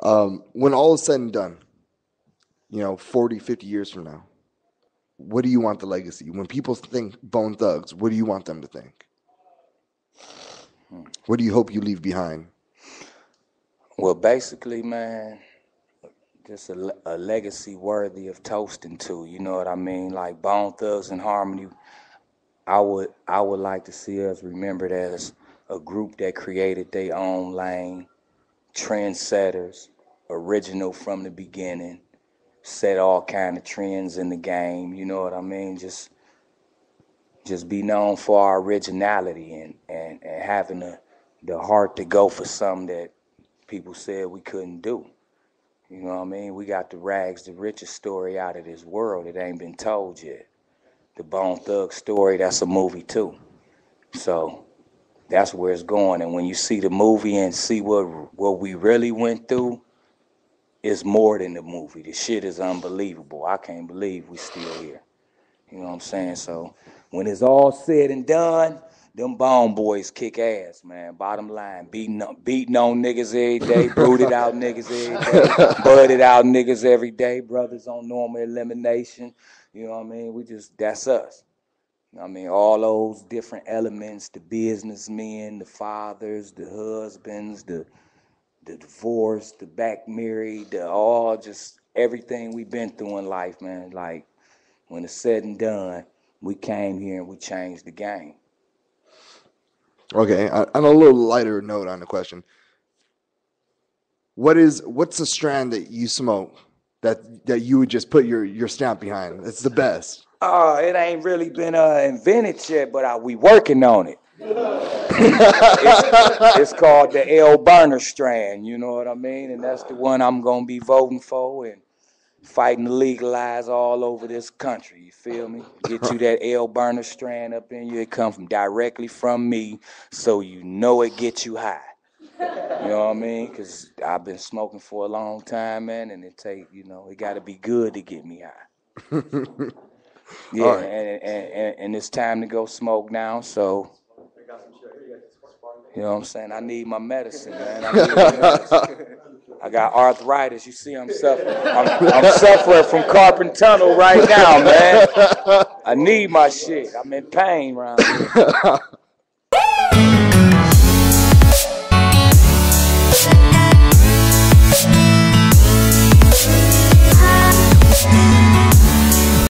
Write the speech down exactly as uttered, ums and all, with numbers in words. Um, when all is said and done, you know, forty, fifty years from now, what do you want the legacy? When people think Bone Thugs, what do you want them to think? What do you hope you leave behind? Well, basically, man, just a, a legacy worthy of toasting to. You know what I mean? Like Bone Thugs and Harmony, I would I would like to see us remembered as a group that created their own lane, trendsetters, original from the beginning, set all kind of trends in the game. You know what I mean? Just just be known for our originality and, and, and having the, the heart to go for something that people said we couldn't do. You know what I mean? We got the rags, the richest story out of this world that ain't been told yet. The Bone Thug story, that's a movie too. So that's where it's going. And when you see the movie and see what what we really went through, it's more than the movie. The shit is unbelievable. I can't believe we still here. You know what I'm saying? So when it's all said and done, them Bone Boys kick ass, man. Bottom line, beating on, beating on niggas every day, booted out niggas every day, budded out niggas every day, brothers on normal elimination. You know what I mean? We just, that's us. You know what I mean? All those different elements, the businessmen, the fathers, the husbands, the the divorce, the back married, the all just everything we've been through in life, man. Like, when it's said and done, we came here and we changed the game. Okay, on a little lighter note on the question, what is what's the strand that you smoke that that you would just put your your stamp behind? It's the best. Oh, uh, it ain't really been uh, invented yet, but uh, we working on it. it's, it's called the L burner strand. You know what I mean? And that's the one I'm gonna be voting for and fighting to legalize all over this country, you feel me? Get you that L burner strand up in you. It come from directly from me, so you know it gets you high. You know what I mean? Because I've been smoking for a long time, man, and it take, you know, it got to be good to get me high. Yeah, right. and, and, and, and it's time to go smoke now, so... You know what I'm saying? I need my medicine, man. I need my medicine. I got arthritis. You see, I'm suffering. I'm, I'm suffering from carpal tunnel right now, man. I need my shit. I'm in pain around here.